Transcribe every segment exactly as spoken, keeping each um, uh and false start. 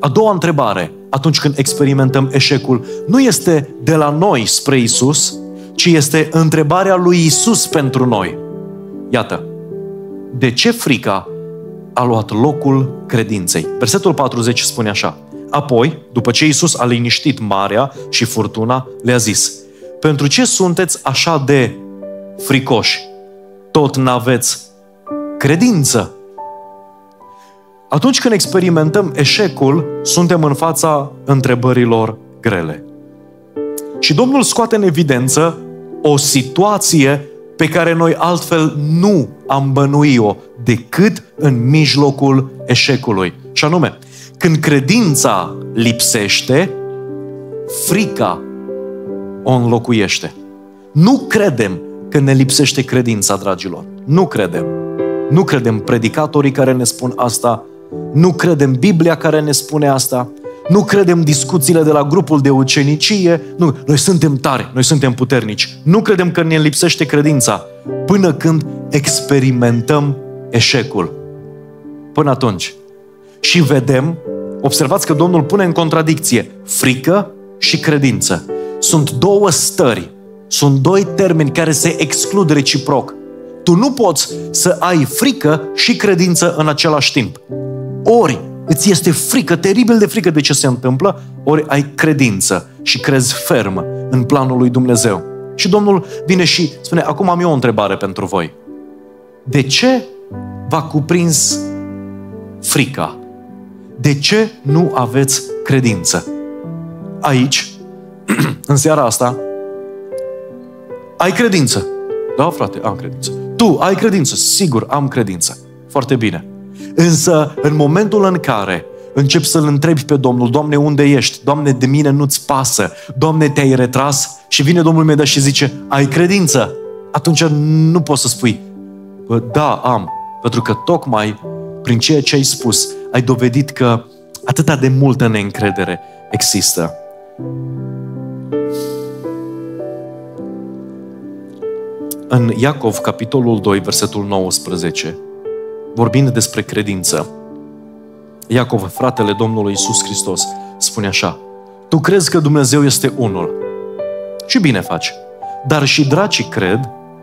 A doua întrebare, atunci când experimentăm eșecul, nu este de la noi spre Isus, ci este întrebarea lui Isus pentru noi. Iată, de ce frica a luat locul credinței? Versetul patruzeci spune așa: apoi, după ce Iisus a liniștit marea și furtuna, le-a zis: pentru ce sunteți așa de fricoși? Tot n-aveți credință. Atunci când experimentăm eșecul, suntem în fața întrebărilor grele. Și Domnul scoate în evidență o situație pe care noi altfel nu am bănui-o decât în mijlocul eșecului. Și anume, când credința lipsește, frica o înlocuiește. Nu credem că ne lipsește credința, dragilor. Nu credem. Nu credem predicatorii care ne spun asta. Nu credem Biblia care ne spune asta. Nu credem discuțiile de la grupul de ucenicie. Nu, noi suntem tari, noi suntem puternici. Nu credem că ne lipsește credința până când experimentăm eșecul. Până atunci. Și vedem, observați că Domnul pune în contradicție frică și credință. Sunt două stări, sunt doi termeni care se exclud reciproc. Tu nu poți să ai frică și credință în același timp. Ori îți este frică, teribil de frică de ce se întâmplă, ori ai credință și crezi ferm în planul lui Dumnezeu. Și Domnul vine și spune: acum am eu o întrebare pentru voi. De ce v-a cuprins frica? De ce nu aveți credință? Aici, în seara asta, ai credință. Da, frate, am credință. Tu ai credință. Sigur, am credință. Foarte bine. Însă, în momentul în care începi să-L întrebi pe Domnul: Doamne, unde ești? Doamne, de mine nu-ți pasă. Doamne, te-ai retras? Și vine Domnul meu și zice: ai credință? Atunci nu poți să spui: da, am. Pentru că tocmai prin ceea ce ai spus, ai dovedit că atâta de multă neîncredere există. În Iacov, capitolul doi, versetul nouăsprezece, vorbind despre credință, Iacov, fratele Domnului Iisus Hristos, spune așa: tu crezi că Dumnezeu este unul și bine faci, dar și dracii cred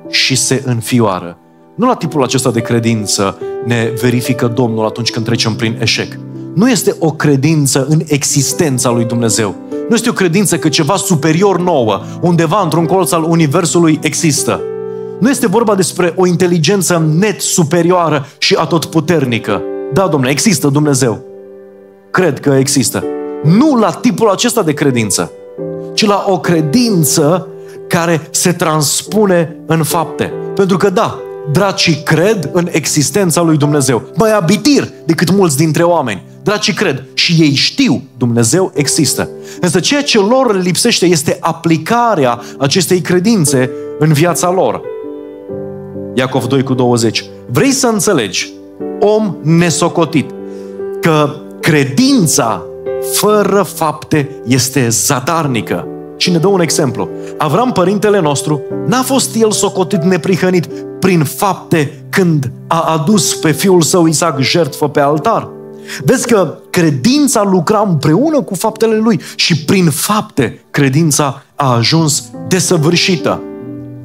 și se înfioară. Nu la tipul acesta de credință ne verifică Domnul atunci când trecem prin eșec. Nu este o credință în existența lui Dumnezeu. Nu este o credință că ceva superior nouă, undeva într-un colț al universului, există. Nu este vorba despre o inteligență net superioară și atotputernică. Da, Domnule, există Dumnezeu. Cred că există. Nu la tipul acesta de credință, ci la o credință care se transpune în fapte. Pentru că, da, dracii cred în existența lui Dumnezeu. Mai abitir decât mulți dintre oameni. Dracii cred și ei știu, Dumnezeu există. Însă ceea ce lor lipsește este aplicarea acestei credințe în viața lor. Iacov doi cu douăzeci. Vrei să înțelegi, om nesocotit, că credința fără fapte este zadarnică. Și ne dă un exemplu. Avram, părintele nostru, n-a fost el socotit neprihănit prin fapte când a adus pe fiul său Isaac jertfă pe altar? Vezi că credința lucra împreună cu faptele lui și prin fapte credința a ajuns desăvârșită.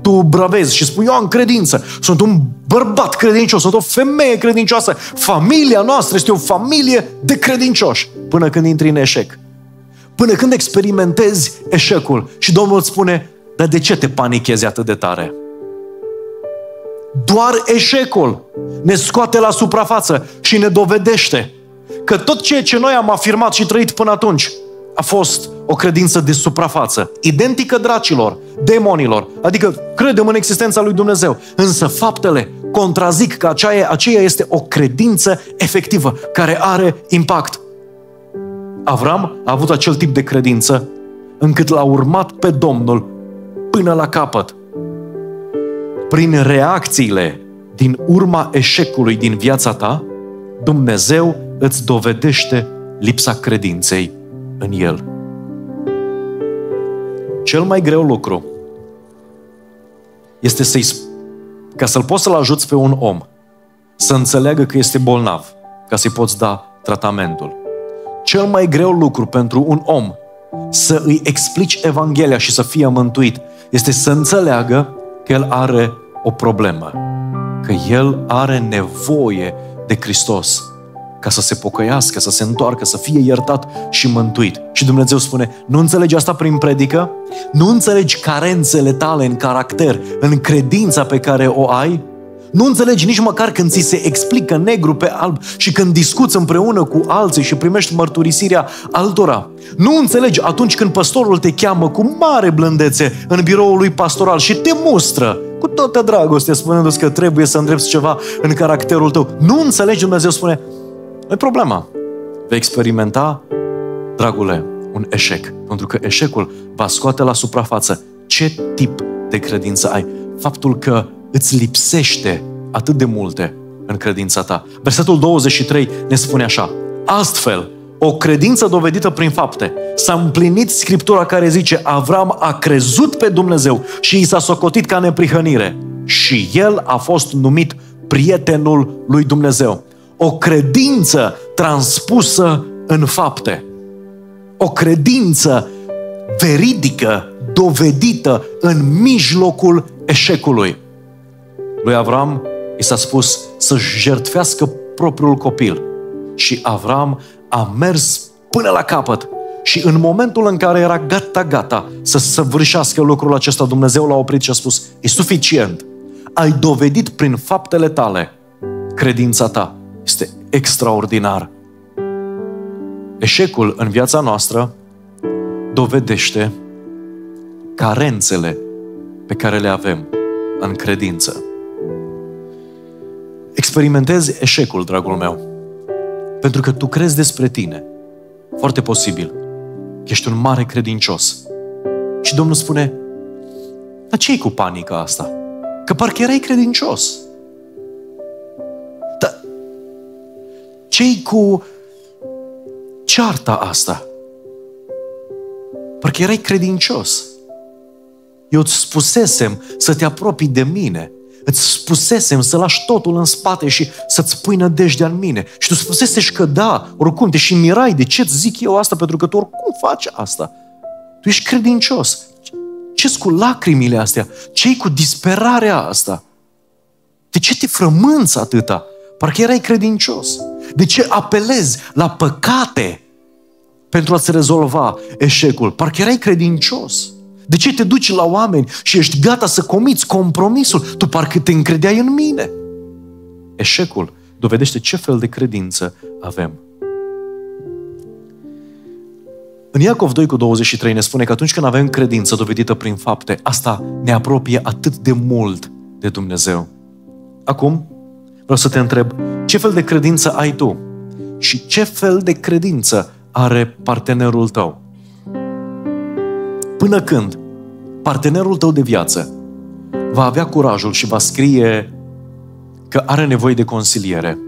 Tu bravezi și spui: eu am credință, sunt un bărbat credincios, sunt o femeie credincioasă, familia noastră este o familie de credincioși. Până când intri în eșec. Până când experimentezi eșecul și Domnul îți spune: dar de ce te panichezi atât de tare? Doar eșecul ne scoate la suprafață și ne dovedește că tot ceea ce noi am afirmat și trăit până atunci a fost o credință de suprafață, identică dracilor, demonilor, adică credem în existența lui Dumnezeu, însă faptele contrazic că aceea, aceea este o credință efectivă, care are impact. Avram a avut acel tip de credință încât l-a urmat pe Domnul până la capăt. Prin reacțiile din urma eșecului din viața ta, Dumnezeu îți dovedește lipsa credinței în El. Cel mai greu lucru este să-i, ca să-l poți să-l ajuți pe un om să înțeleagă că este bolnav, ca să-i poți da tratamentul. cel mai greu lucru pentru un om să îi explici Evanghelia și să fie mântuit este să înțeleagă că el are o problemă, că el are nevoie de Hristos ca să se pocăiască, să se întoarcă, să fie iertat și mântuit. Și Dumnezeu spune, nu înțelegi asta prin predică? Nu înțelegi carențele tale în caracter, în credința pe care o ai? Nu înțelegi nici măcar când ți se explică negru pe alb și când discuți împreună cu alții și primești mărturisirea altora. Nu înțelegi atunci când păstorul te cheamă cu mare blândețe în biroul lui pastoral și te mustră cu toată dragostea, spunându-ți că trebuie să îndrepți ceva în caracterul tău. Nu înțelegi, Dumnezeu spune, nu-i problema. Vei experimenta, dragule, un eșec. Pentru că eșecul va scoate la suprafață ce tip de credință ai. Faptul că îți lipsește atât de multe în credința ta. Versetul douăzeci și trei ne spune așa. Astfel, o credință dovedită prin fapte. S-a împlinit Scriptura care zice, Avram a crezut pe Dumnezeu și i s-a socotit ca neprihănire. Și el a fost numit prietenul lui Dumnezeu. O credință transpusă în fapte. O credință veridică, dovedită în mijlocul eșecului. Lui Avram i s-a spus să-și jertfească propriul copil. Și Avram a mers până la capăt. Și în momentul în care era gata-gata să săvârșească lucrul acesta, Dumnezeu l-a oprit și a spus, e suficient. Ai dovedit prin faptele tale credința ta. Este extraordinar. Eșecul în viața noastră dovedește carențele pe care le avem în credință. Experimentezi eșecul, dragul meu, pentru că tu crezi despre tine. Foarte posibil că ești un mare credincios. Și Domnul spune, dar ce-i cu panica asta? Că parcă erai credincios. Dar ce-i cu cearta asta? Parcă erai credincios. Eu îți spusesem să te apropii de mine. Îți spusesem să lași totul în spate și să-ți pui nădejdea în mine. Și tu spusesești că da, oricum, te și mirai. De ce îți zic eu asta? Pentru că tu oricum faci asta. Tu ești credincios. Ce-s cu lacrimile astea? Ce-i cu disperarea asta? De ce te frămânți atâta? Parcă erai credincios. De ce apelezi la păcate pentru a-ți rezolva eșecul? Parcă erai credincios. De ce te duci la oameni și ești gata să comiți compromisul? Tu parcă te încredeai în mine. Eșecul dovedește ce fel de credință avem. În Iacov doi cu douăzeci și trei ne spune că atunci când avem credință dovedită prin fapte, asta ne apropie atât de mult de Dumnezeu. Acum vreau să te întreb, ce fel de credință ai tu? Și ce fel de credință are partenerul tău? Până când partenerul tău de viață va avea curajul și va scrie că are nevoie de consiliere.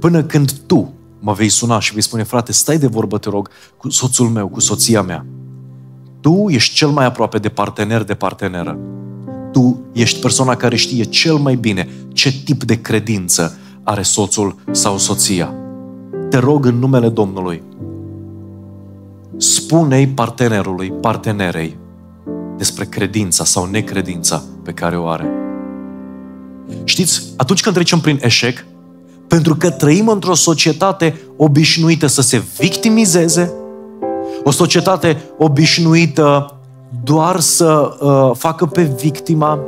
Până când tu mă vei suna și vei spune, frate, stai de vorbă, te rog, cu soțul meu, cu soția mea. Tu ești cel mai aproape de partener, de parteneră. Tu ești persoana care știe cel mai bine ce tip de credință are soțul sau soția. Te rog în numele Domnului, spune-i partenerului, partenerei despre credința sau necredința pe care o are. Știți, atunci când trecem prin eșec, pentru că trăim într-o societate obișnuită să se victimizeze, o societate obișnuită doar să uh, facă pe victima,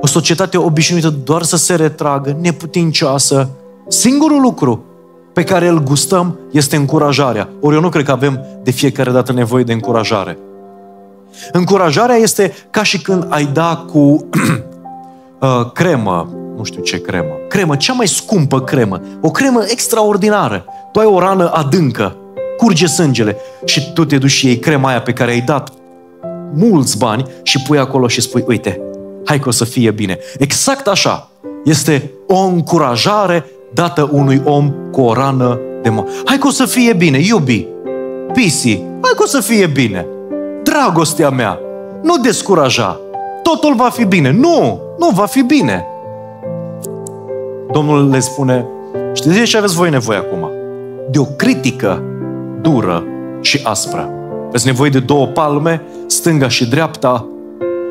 o societate obișnuită doar să se retragă, neputincioasă, singurul lucru pe care îl gustăm este încurajarea. Ori eu nu cred că avem de fiecare dată nevoie de încurajare. Încurajarea este ca și când ai da cu uh, cremă, nu știu ce cremă, cremă, cea mai scumpă cremă, o cremă extraordinară. Tu ai o rană adâncă, curge sângele și tu te duci și iei crema aia pe care ai dat mulți bani și pui acolo și spui, uite, hai că o să fie bine. Exact așa este o încurajare dată unui om cu o rană de moarte. Hai că o să fie bine, iubi, pisi, hai că o să fie bine. Dragostea mea, nu descuraja, totul va fi bine. Nu, nu va fi bine. Domnul le spune, știți de ce aveți voi nevoie acum? de o critică dură și aspră. Aveți nevoie de două palme, stânga și dreapta,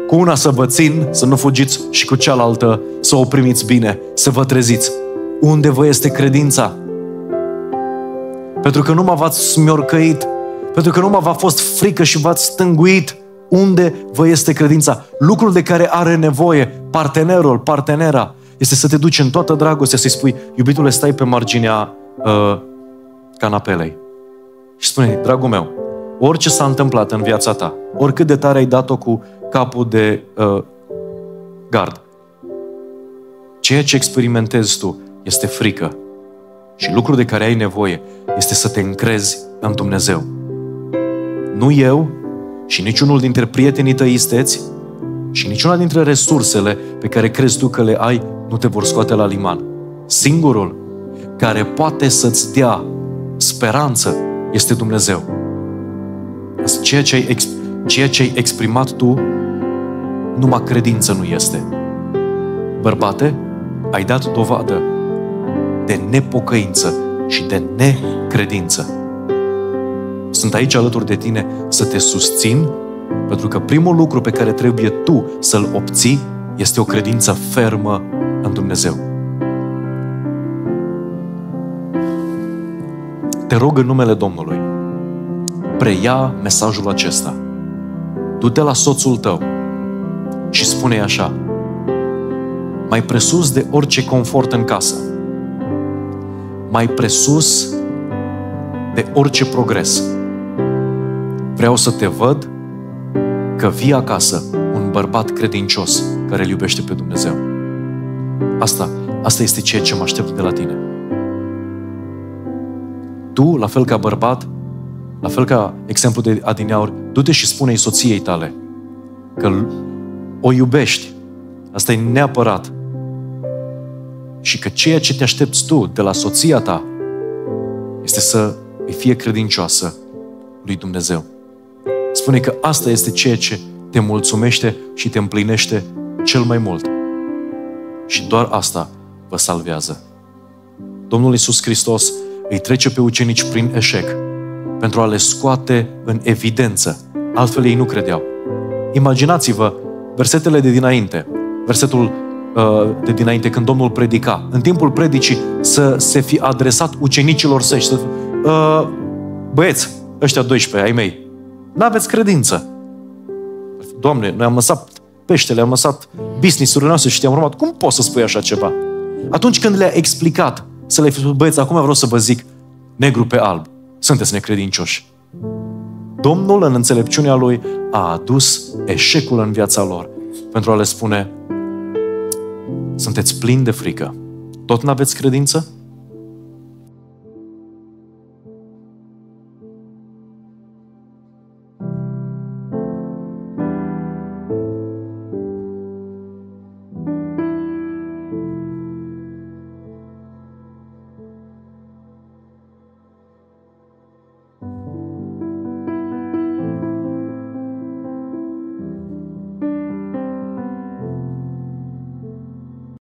cu una să vă țin, să nu fugiți, și cu cealaltă să o primiți bine, să vă treziți. Unde vă este credința? Pentru că numai v-ați smiorcăit, pentru că numai v-a fost frică și v-ați stânguit. Unde vă este credința? Lucrul de care are nevoie partenerul, partenera, este să te duci în toată dragostea, să-i spui: iubitule, stai pe marginea uh, canapelei și spune-i: dragul meu, orice s-a întâmplat în viața ta, oricât de tare ai dat-o cu capul de uh, gard, ceea ce experimentezi tu este frică și lucrul de care ai nevoie este să te încrezi în Dumnezeu. Nu eu și niciunul dintre prietenii tăi isteți și niciuna dintre resursele pe care crezi tu că le ai nu te vor scoate la liman. Singurul care poate să-ți dea speranță este Dumnezeu. Ceea ce ai, exp- ceea ce ai exprimat tu, numai credință nu este. Bărbate, ai dat dovadă de nepocăință și de necredință. Sunt aici alături de tine să te susțin, pentru că primul lucru pe care trebuie tu să-l obții este o credință fermă în Dumnezeu. Te rog în numele Domnului, preia mesajul acesta. Du-te la soțul tău și spune-i așa: mai presus de orice confort în casă, mai presus de orice progres, vreau să te văd că vii acasă un bărbat credincios care îl iubește pe Dumnezeu. Asta, asta este ceea ce mă aștept de la tine. Tu, la fel ca bărbat, la fel ca exemplu de adineauri, du-te și spune-i soției tale că o iubești. Asta e neapărat. Și că ceea ce te aștepți tu de la soția ta este să îi fie credincioasă lui Dumnezeu. Spune că asta este ceea ce te mulțumește și te împlinește cel mai mult. Și doar asta vă salvează. Domnul Iisus Hristos îi trece pe ucenici prin eșec pentru a le scoate în evidență. Altfel ei nu credeau. Imaginați-vă versetele de dinainte, versetul uh, de dinainte când Domnul predica. În timpul predicii să se fi adresat ucenicilor săi și să fi, uh, băieți, ăștia doisprezece, ai mei, n-aveți credință. Doamne, noi am lăsat peștele, am lăsat business-urile noastre și te-am urmat. Cum poți să spui așa ceva? Atunci când le-a explicat, să le-ai spus: băieți, acum vreau să vă zic negru pe alb, sunteți necredincioși. Domnul, în înțelepciunea Lui, a adus eșecul în viața lor pentru a le spune: sunteți plini de frică. Tot n-aveți credință?